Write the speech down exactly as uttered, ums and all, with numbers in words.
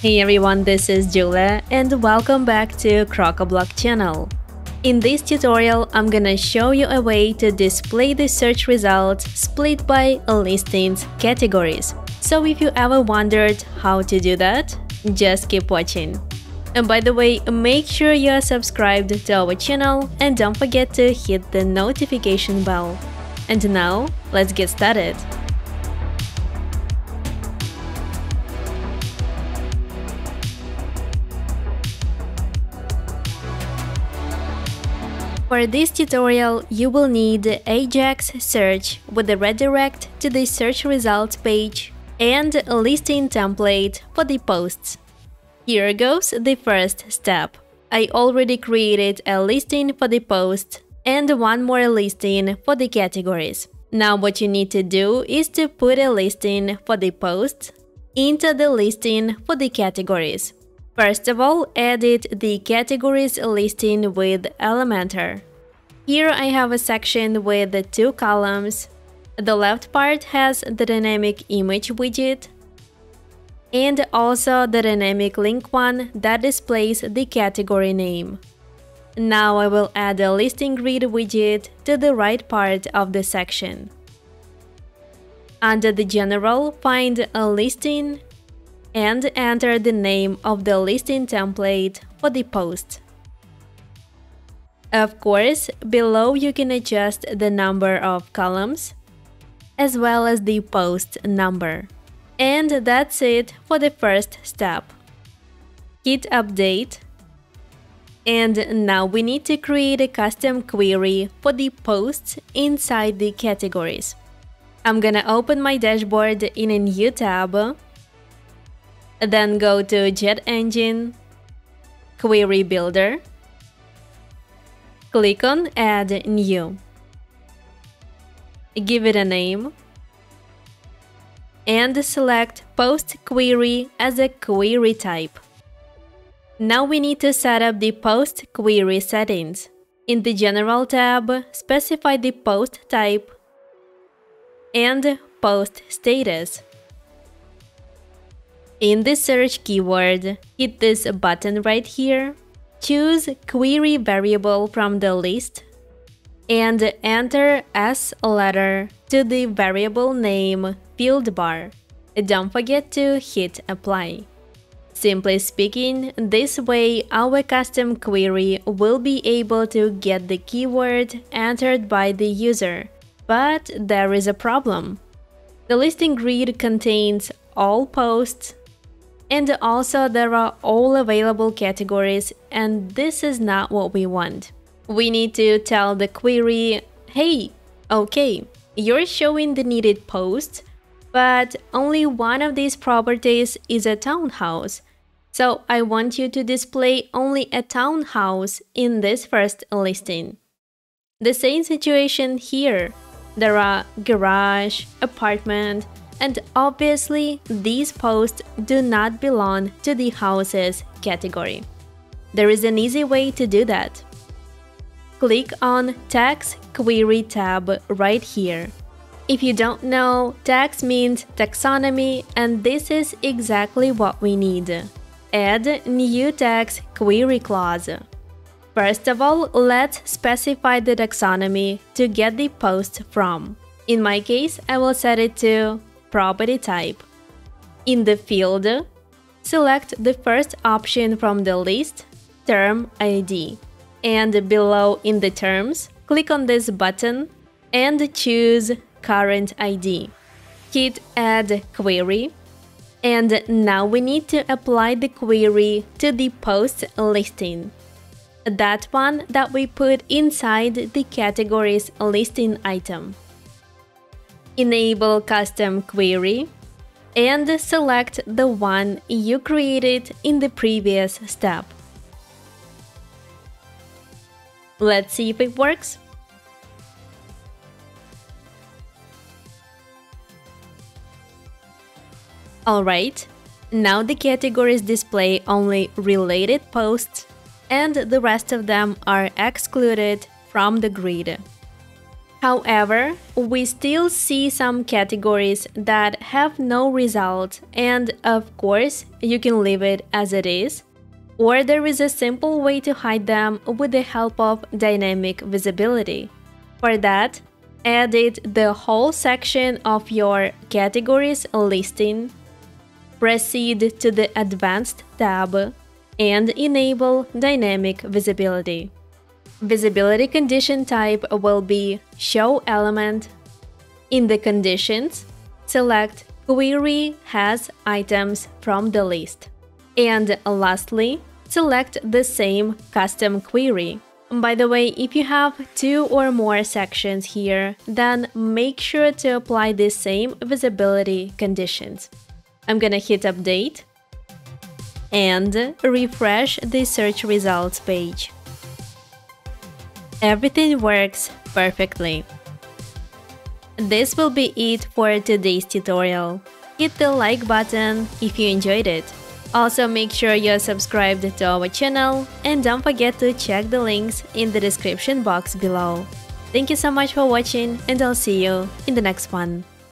Hey everyone, this is Julia and welcome back to Crocoblock channel. In this tutorial, I'm gonna show you a way to display the search results split by a listing's categories. So if you ever wondered how to do that, just keep watching. And by the way, make sure you are subscribed to our channel and don't forget to hit the notification bell. And now, let's get started. For this tutorial, you will need AJAX search with a redirect to the search results page and a listing template for the posts. Here goes the first step. I already created a listing for the post and one more listing for the categories. Now what you need to do is to put a listing for the posts into the listing for the categories. First of all, edit the categories listing with Elementor. Here I have a section with two columns. The left part has the dynamic image widget and also the dynamic link one that displays the category name. Now I will add a listing grid widget to the right part of the section. Under the general, find a listing and enter the name of the listing template for the post. Of course, below you can adjust the number of columns as well as the post number. And that's it for the first step. Hit update. And now we need to create a custom query for the posts inside the categories. I'm gonna open my dashboard in a new tab. Then go to JetEngine, Query Builder, click on Add New, give it a name, and select Post Query as a query type. Now we need to set up the post query settings. In the General tab, specify the post type and post status. In the search keyword, hit this button right here, choose query variable from the list and enter S letter to the variable name field bar. Don't forget to hit apply. Simply speaking, this way our custom query will be able to get the keyword entered by the user. But there is a problem. The listing grid contains all posts, and also there are all available categories, and this is not what we want. We need to tell the query, hey, okay, you're showing the needed post, but only one of these properties is a townhouse. So I want you to display only a townhouse in this first listing. The same situation here. There are garage, apartment, and obviously, these posts do not belong to the houses category. There is an easy way to do that. Click on Tax Query tab right here. If you don't know, tax means taxonomy, and this is exactly what we need. Add new Tax Query Clause. First of all, let's specify the taxonomy to get the post from. In my case, I will set it to property type. In the field, select the first option from the list, Term I D. And below in the terms, click on this button and choose Current I D. Hit Add Query. And now we need to apply the query to the post listing. That one that we put inside the categories listing item. Enable custom query and select the one you created in the previous step. Let's see if it works. Alright, now the categories display only related posts and the rest of them are excluded from the grid. However, we still see some categories that have no result, and of course, you can leave it as it is, or there is a simple way to hide them with the help of Dynamic Visibility. For that, edit the whole section of your Categories listing, proceed to the Advanced tab, and enable Dynamic Visibility. Visibility condition type will be Show Element. In the conditions, select Query has items from the list. And lastly, select the same custom query. By the way, if you have two or more sections here, then make sure to apply the same visibility conditions. I'm gonna hit Update and refresh the search results page. Everything works perfectly. This will be it for today's tutorial. Hit the like button if you enjoyed it. Also, make sure you're subscribed to our channel and don't forget to check the links in the description box below. Thank you so much for watching, and I'll see you in the next one.